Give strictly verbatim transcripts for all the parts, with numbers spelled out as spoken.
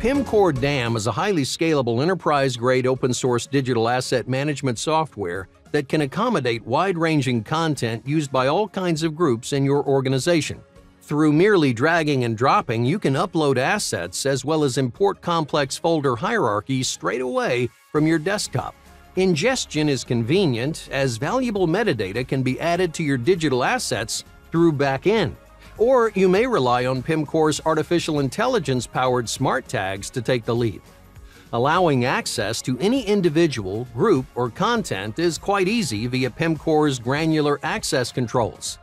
Pimcore D A M is a highly scalable enterprise-grade open-source digital asset management software that can accommodate wide-ranging content used by all kinds of groups in your organization. Through merely dragging and dropping, you can upload assets as well as import complex folder hierarchies straight away from your desktop. Ingestion is convenient as valuable metadata can be added to your digital assets through back-end. Or you may rely on Pimcore's artificial intelligence-powered smart tags to take the lead. Allowing access to any individual, group, or content is quite easy via Pimcore's granular access controls.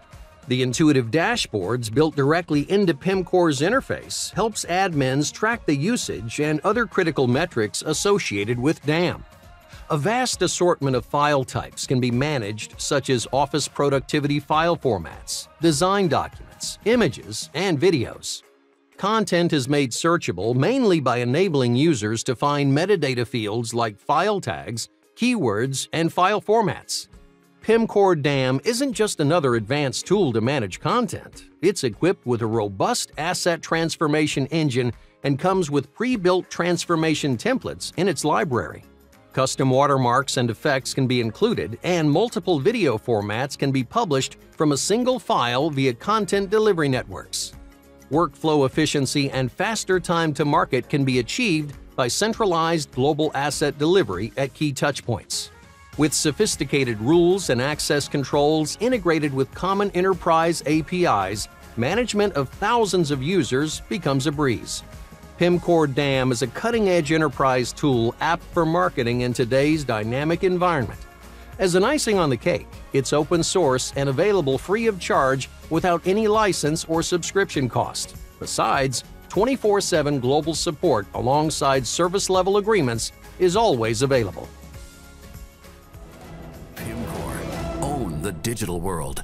The intuitive dashboards built directly into Pimcore's interface helps admins track the usage and other critical metrics associated with D A M. A vast assortment of file types can be managed, such as office productivity file formats, design documents, images, and videos. Content is made searchable mainly by enabling users to find metadata fields like file tags, keywords, and file formats. Pimcore D A M isn't just another advanced tool to manage content. It's equipped with a robust asset transformation engine and comes with pre-built transformation templates in its library. Custom watermarks and effects can be included, and multiple video formats can be published from a single file via content delivery networks. Workflow efficiency and faster time to market can be achieved by centralized global asset delivery at key touchpoints. With sophisticated rules and access controls integrated with common enterprise A P Is, management of thousands of users becomes a breeze. Pimcore D A M is a cutting-edge enterprise tool apt for marketing in today's dynamic environment. As an icing on the cake, it's open source and available free of charge without any license or subscription cost. Besides, twenty-four seven global support alongside service-level agreements is always available. Pimcore, own the digital world.